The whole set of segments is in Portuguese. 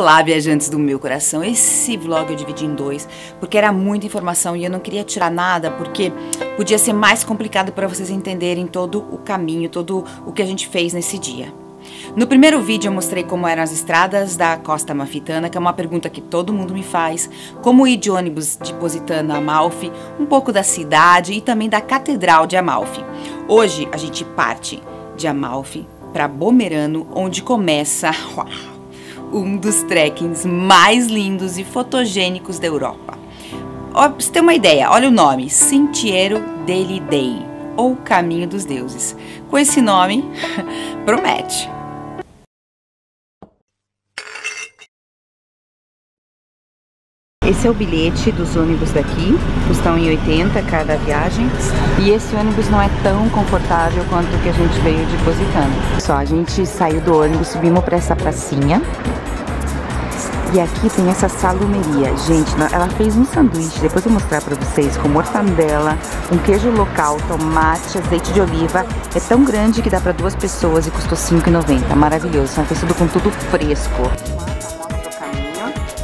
Olá, viajantes do meu coração. Esse vlog eu dividi em dois, porque era muita informação e eu não queria tirar nada, porque podia ser mais complicado para vocês entenderem todo o caminho, todo o que a gente fez nesse dia. No primeiro vídeo eu mostrei como eram as estradas da Costa Amalfitana, que é uma pergunta que todo mundo me faz, como ir de ônibus de Positano a Amalfi, um pouco da cidade e também da Catedral de Amalfi. Hoje a gente parte de Amalfi para Bomerano, onde começa um dos trekkings mais lindos e fotogênicos da Europa. Ó, pra você ter uma ideia, olha o nome, Sentiero degli Dei, ou Caminho dos Deuses. Com esse nome, promete. Esse é o bilhete dos ônibus daqui, custam em 80 cada viagem, e esse ônibus não é tão confortável quanto o que a gente veio de Positano. Só a gente saiu do ônibus, subimos para essa pracinha, e aqui tem essa salumeria. Gente, ela fez um sanduíche, depois eu vou mostrar para vocês, com mortandela, um queijo local, tomate, azeite de oliva. É tão grande que dá para duas pessoas e custou R$5,90, maravilhoso, ela fez tudo com tudo fresco.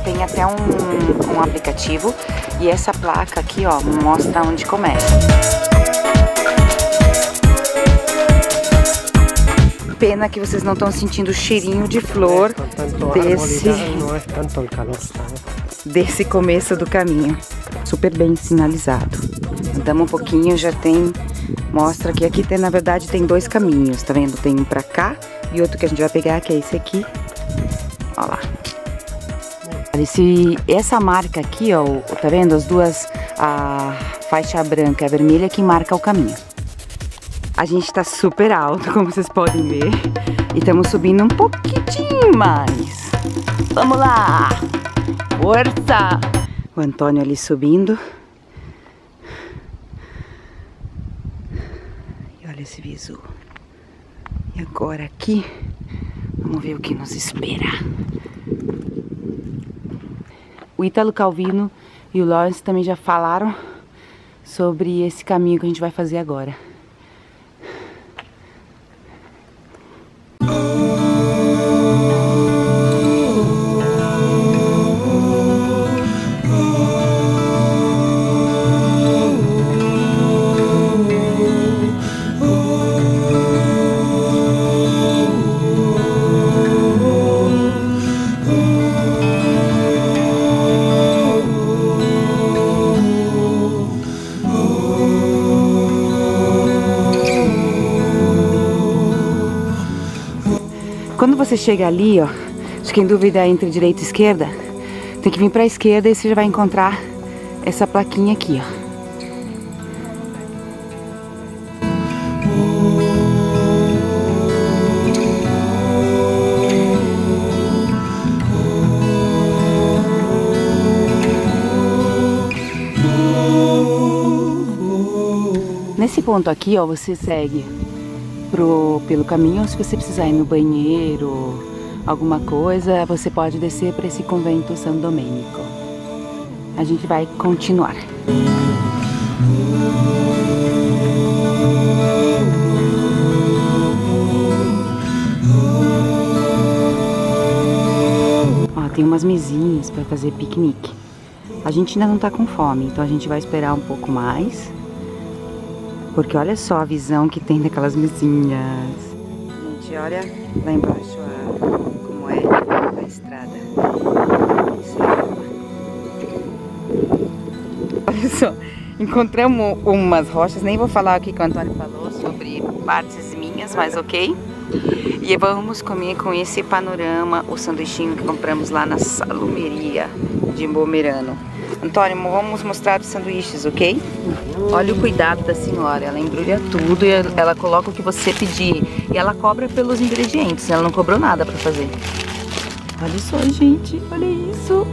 Tem até um aplicativo e essa placa aqui, ó, mostra onde começa. Pena que vocês não estão sentindo o cheirinho de flor desse começo do caminho. Super bem sinalizado. Andamos um pouquinho, já tem, mostra que aqui tem, na verdade, tem dois caminhos, tá vendo? Tem um pra cá e outro que a gente vai pegar, que é esse aqui. Olha lá. Essa marca aqui, ó, tá vendo? As duas, a faixa branca e a vermelha, que marca o caminho. A gente tá super alto, como vocês podem ver, e estamos subindo um pouquinho mais. Vamos lá! Força! O Antônio ali subindo. E olha esse visu. E agora aqui, vamos ver o que nos espera. O Ítalo Calvino e o Lawrence também já falaram sobre esse caminho que a gente vai fazer agora. Quando você chega ali, ó, fica em dúvida entre direita e esquerda, tem que vir para a esquerda e você já vai encontrar essa plaquinha aqui, ó. Nesse ponto aqui, ó, você segue pelo caminho, ou se você precisar ir no banheiro, alguma coisa, você pode descer para esse convento São Domênico. A gente vai continuar. Ó, tem umas mesinhas para fazer piquenique. A gente ainda não tá com fome, então a gente vai esperar um pouco mais. Porque olha só a visão que tem daquelas mesinhas. Gente, olha lá embaixo como é a estrada. Olha só, encontramos umas rochas, nem vou falar o que o Antônio falou sobre partes minhas, mas ok. E vamos comer com esse panorama o sanduichinho que compramos lá na salumeria de Bomerano. Antônio, vamos mostrar os sanduíches, ok? Olha o cuidado da senhora, ela embrulha tudo e ela coloca o que você pedir. E ela cobra pelos ingredientes, ela não cobrou nada pra fazer. Olha só, gente, olha isso!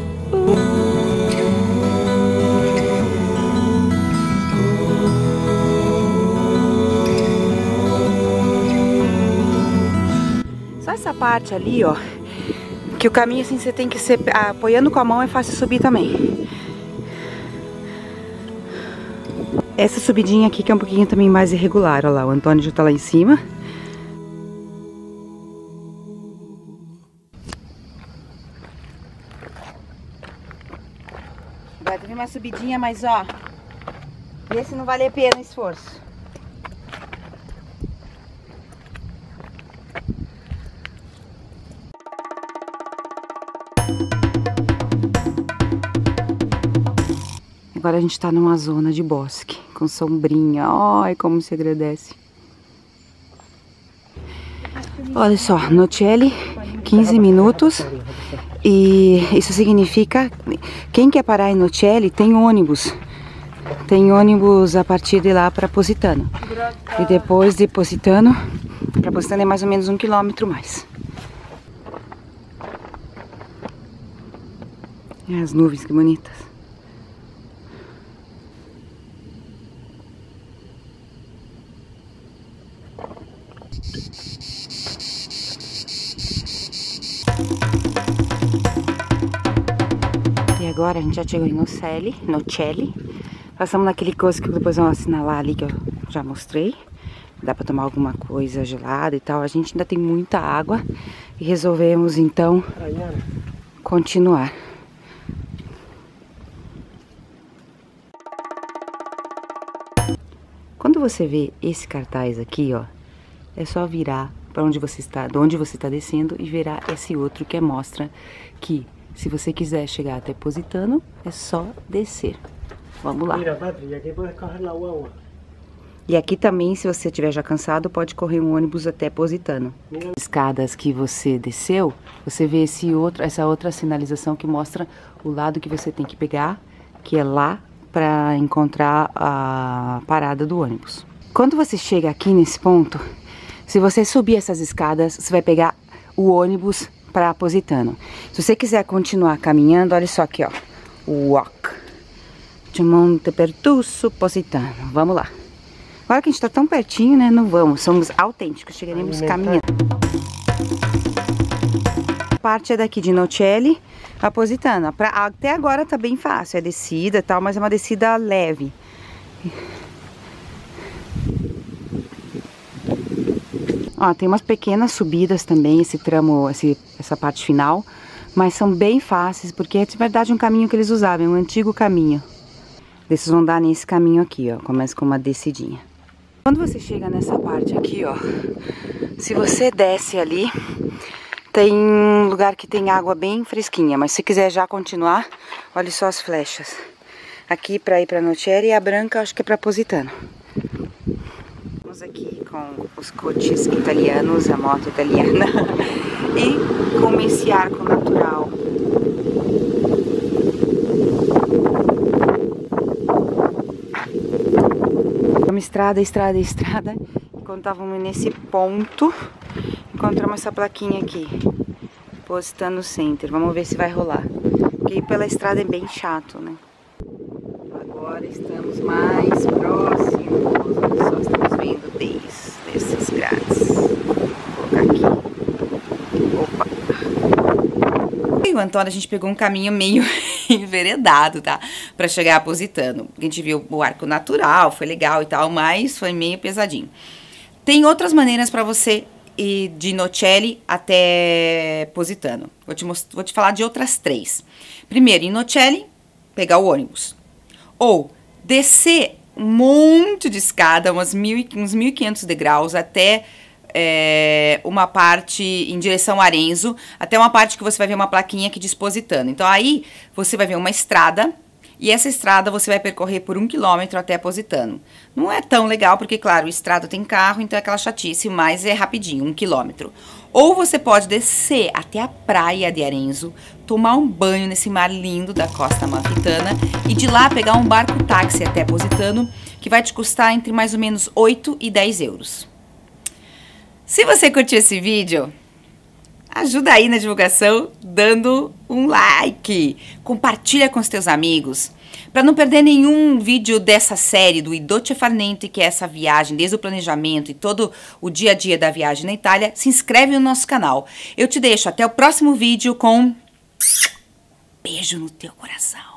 Só essa parte ali, ó, que o caminho assim você tem que ser apoiando com a mão, é fácil subir também. Essa subidinha aqui que é um pouquinho também mais irregular, olha lá, o Antônio já tá lá em cima. vai ter uma subidinha, mas ó, esse não vale a pena o esforço. Agora a gente tá numa zona de bosque, com sombrinha, ai como se agradece. Olha só, Nocelle, 15 minutos, e isso significa, quem quer parar em Nocelle tem ônibus a partir de lá para Positano, e depois de Positano, para Positano é mais ou menos 1 quilômetro mais. E as nuvens, que bonitas. E agora a gente já chegou em Nocelle. Passamos naquele coisa que depois vão assinalar ali, que eu já mostrei. Dá pra tomar alguma coisa gelada e tal. A gente ainda tem muita água e resolvemos então continuar. Quando você vê esse cartaz aqui, ó, é só virar para onde você está, de onde você está descendo, e verá esse outro que mostra que se você quiser chegar até Positano, é só descer. Vamos lá. E aqui também, se você estiver já cansado, pode correr um ônibus até Positano. Escadas que você desceu, você vê esse outro, essa outra sinalização que mostra o lado que você tem que pegar, que é lá para encontrar a parada do ônibus. Quando você chega aqui nesse ponto, se você subir essas escadas, você vai pegar o ônibus para Positano. Se você quiser continuar caminhando, olha só aqui, ó. Walk de Monte Pertuso, Positano. Vamos lá. Agora que a gente tá tão pertinho, né? Não vamos. Somos autênticos. Chegaremos caminhando. A parte é daqui de Nocelle a Positano. Até agora tá bem fácil. É descida e tal, mas é uma descida leve. Ó, tem umas pequenas subidas também, esse tramo, essa parte final, mas são bem fáceis, porque é de verdade um caminho que eles usavam, um antigo caminho. Eles vão dar nesse caminho aqui, ó, começa com uma descidinha. Quando você chega nessa parte aqui, ó, se você desce ali, tem um lugar que tem água bem fresquinha, mas se quiser já continuar, olha só as flechas. Aqui pra ir pra Nocelle e a branca acho que é pra Positano. Aqui com os coches italianos, a moto italiana e com esse arco natural. Uma estrada. E quando estávamos nesse ponto, encontramos essa plaquinha aqui, Positano Center. Vamos ver se vai rolar, porque ir pela estrada é bem chato, né? Agora estamos mais próximos, olha só, estamos vendo desses grades. Vou colocar aqui. Opa! E o Antônio, a gente pegou um caminho meio enveredado, tá? Pra chegar a Positano. A gente viu o arco natural, foi legal e tal, mas foi meio pesadinho. Tem outras maneiras pra você ir de Nocelle até Positano. Vou te falar de outras 3. Primeiro, em Nocelle, pegar o ônibus. Ou descer um monte de escada, uns 1.500 degraus, até uma parte em direção a Arenzo, até uma parte que você vai ver uma plaquinha aqui de Positano. Então aí você vai ver uma estrada, e essa estrada você vai percorrer por 1 quilômetro até Positano. Não é tão legal, porque claro, estrada tem carro, então é aquela chatice, mas é rapidinho, 1 quilômetro. Ou você pode descer até a praia de Arenzo, tomar um banho nesse mar lindo da Costa Amalfitana e de lá pegar um barco-táxi até Positano, que vai te custar entre mais ou menos 8 e 10 euros. Se você curtiu esse vídeo, ajuda aí na divulgação dando um like, compartilha com os teus amigos. Para não perder nenhum vídeo dessa série do Il Dolce Far Niente, que é essa viagem, desde o planejamento e todo o dia a dia da viagem na Itália, se inscreve no nosso canal. Eu te deixo até o próximo vídeo com beijo no teu coração.